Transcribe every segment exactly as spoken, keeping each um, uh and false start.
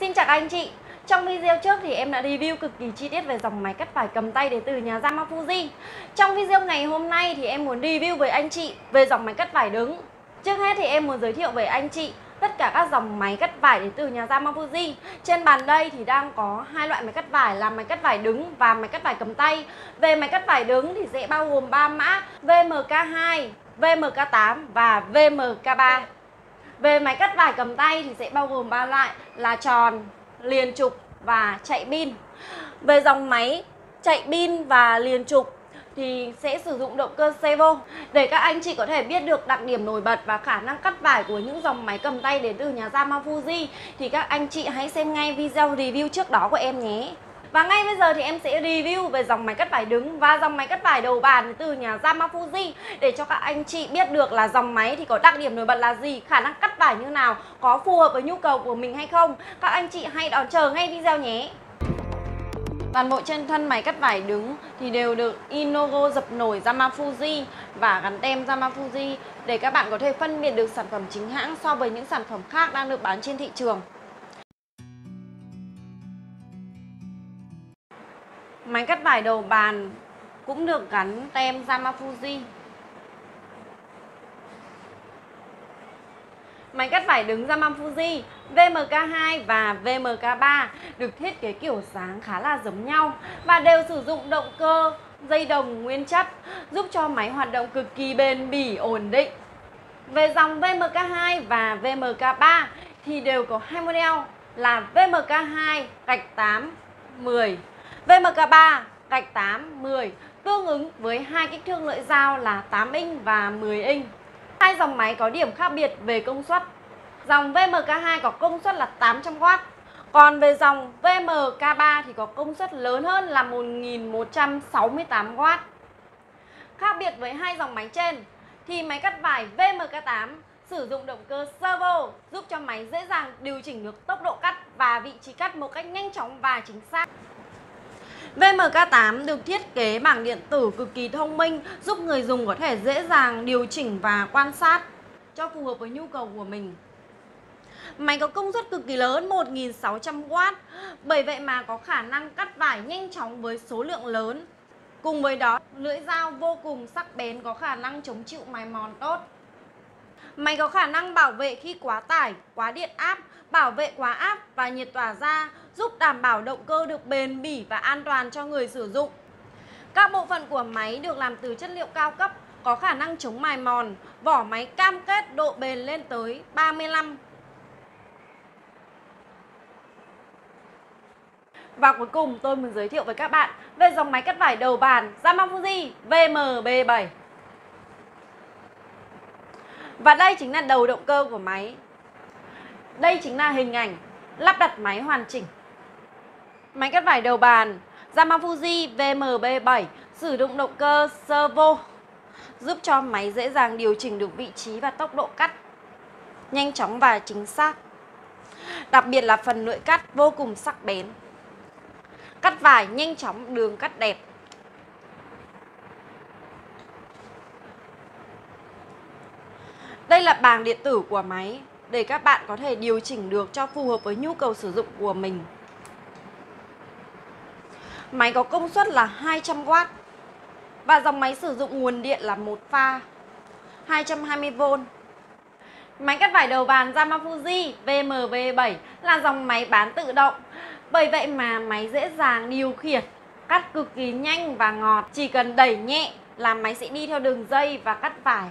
Xin chào các anh chị. Trong video trước thì em đã review cực kỳ chi tiết về dòng máy cắt vải cầm tay đến từ nhà Yamafuji. Trong video ngày hôm nay thì em muốn review với anh chị về dòng máy cắt vải đứng. Trước hết thì em muốn giới thiệu với anh chị tất cả các dòng máy cắt vải đến từ nhà Yamafuji. Trên bàn đây thì đang có hai loại máy cắt vải là máy cắt vải đứng và máy cắt vải cầm tay. Về máy cắt vải đứng thì sẽ bao gồm ba mã V M K hai, V M K tám và V M K ba. Về máy cắt vải cầm tay thì sẽ bao gồm ba loại là tròn, liền trục và chạy pin. Về dòng máy chạy pin và liền trục thì sẽ sử dụng động cơ servo. Để các anh chị có thể biết được đặc điểm nổi bật và khả năng cắt vải của những dòng máy cầm tay đến từ nhà Yamafuji thì các anh chị hãy xem ngay video review trước đó của em nhé. Và ngay bây giờ thì em sẽ review về dòng máy cắt vải đứng và dòng máy cắt vải đầu bàn từ nhà Yamafuji để cho các anh chị biết được là dòng máy thì có đặc điểm nổi bật là gì, khả năng cắt vải như nào, có phù hợp với nhu cầu của mình hay không. Các anh chị hãy đón chờ ngay video nhé. Toàn bộ trên thân máy cắt vải đứng thì đều được InnoGo dập nổi Yamafuji và gắn tem Yamafuji để các bạn có thể phân biệt được sản phẩm chính hãng so với những sản phẩm khác đang được bán trên thị trường. Máy cắt vải đầu bàn cũng được gắn tem Yamafuji. Máy cắt vải đứng Yamafuji V M K hai và V M K ba được thiết kế kiểu dáng khá là giống nhau và đều sử dụng động cơ dây đồng nguyên chất, giúp cho máy hoạt động cực kỳ bền bỉ, ổn định. Về dòng V M K hai và V M K ba thì đều có hai model là V M K hai gạch tám mười, V M K ba gạch tám mười, tương ứng với hai kích thước lưỡi dao là tám inch và mười inch. Hai dòng máy có điểm khác biệt về công suất. Dòng V M K hai có công suất là tám trăm oát, còn về dòng V M K ba thì có công suất lớn hơn là một nghìn một trăm sáu mươi tám oát. Khác biệt với hai dòng máy trên thì máy cắt vải V M K tám sử dụng động cơ servo, giúp cho máy dễ dàng điều chỉnh được tốc độ cắt và vị trí cắt một cách nhanh chóng và chính xác. V M K tám được thiết kế bảng điện tử cực kỳ thông minh, giúp người dùng có thể dễ dàng điều chỉnh và quan sát cho phù hợp với nhu cầu của mình. Máy có công suất cực kỳ lớn một nghìn sáu trăm oát, bởi vậy mà có khả năng cắt vải nhanh chóng với số lượng lớn. Cùng với đó, lưỡi dao vô cùng sắc bén, có khả năng chống chịu mài mòn tốt. Máy có khả năng bảo vệ khi quá tải, quá điện áp, bảo vệ quá áp và nhiệt tỏa ra, giúp đảm bảo động cơ được bền bỉ và an toàn cho người sử dụng. Các bộ phận của máy được làm từ chất liệu cao cấp, có khả năng chống mài mòn, vỏ máy cam kết độ bền lên tới ba mươi lăm phần trăm. Và cuối cùng tôi muốn giới thiệu với các bạn về dòng máy cắt vải đầu bàn Yamafuji V M B bảy. Và đây chính là đầu động cơ của máy. Đây chính là hình ảnh lắp đặt máy hoàn chỉnh. Máy cắt vải đầu bàn Yamafuji V M B bảy sử dụng động cơ servo, giúp cho máy dễ dàng điều chỉnh được vị trí và tốc độ cắt nhanh chóng và chính xác. Đặc biệt là phần lưỡi cắt vô cùng sắc bén, cắt vải nhanh chóng, đường cắt đẹp. Đây là bảng điện tử của máy để các bạn có thể điều chỉnh được cho phù hợp với nhu cầu sử dụng của mình. Máy có công suất là hai trăm oát và dòng máy sử dụng nguồn điện là một pha hai trăm hai mươi vôn. Máy cắt vải đầu bàn Yamafuji V M V bảy là dòng máy bán tự động, bởi vậy mà máy dễ dàng điều khiển, cắt cực kỳ nhanh và ngọt. Chỉ cần đẩy nhẹ là máy sẽ đi theo đường dây và cắt vải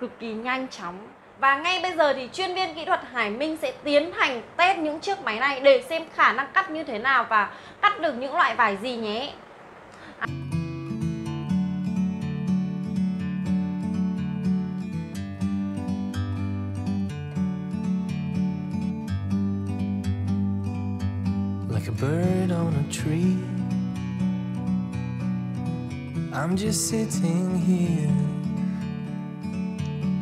cực kỳ nhanh chóng. Và ngay bây giờ thì chuyên viên kỹ thuật Hải Minh sẽ tiến hành test những chiếc máy này để xem khả năng cắt như thế nào và cắt được những loại vải gì nhé. Like a bird on a tree, I'm just sitting here.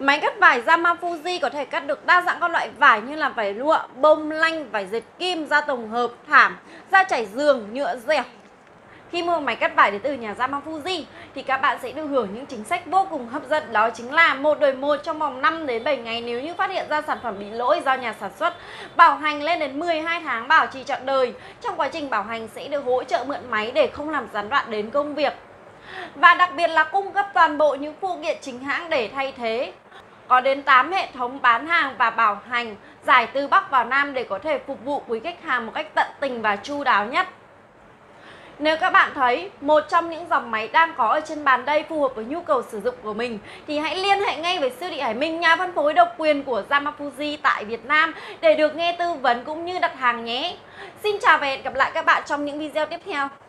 Máy cắt vải Yamafuji có thể cắt được đa dạng các loại vải như là vải lụa, bông lanh, vải dệt kim, da tổng hợp, thảm, da chải giường, nhựa dẻo. Khi mua máy cắt vải đến từ nhà Yamafuji thì các bạn sẽ được hưởng những chính sách vô cùng hấp dẫn, đó chính là một đổi một trong vòng năm đến bảy ngày nếu như phát hiện ra sản phẩm bị lỗi do nhà sản xuất, bảo hành lên đến mười hai tháng bảo trì trọn đời. Trong quá trình bảo hành sẽ được hỗ trợ mượn máy để không làm gián đoạn đến công việc. Và đặc biệt là cung cấp toàn bộ những phụ kiện chính hãng để thay thế. Có đến tám hệ thống bán hàng và bảo hành giải từ Bắc vào Nam để có thể phục vụ quý khách hàng một cách tận tình và chu đáo nhất. Nếu các bạn thấy một trong những dòng máy đang có ở trên bàn đây phù hợp với nhu cầu sử dụng của mình thì hãy liên hệ ngay với siêu thị Hải Minh, nhà phân phối độc quyền của Yamafuji tại Việt Nam để được nghe tư vấn cũng như đặt hàng nhé. Xin chào và hẹn gặp lại các bạn trong những video tiếp theo.